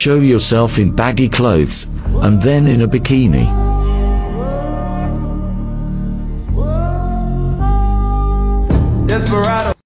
Show yourself in baggy clothes, and then in a bikini. Desperado.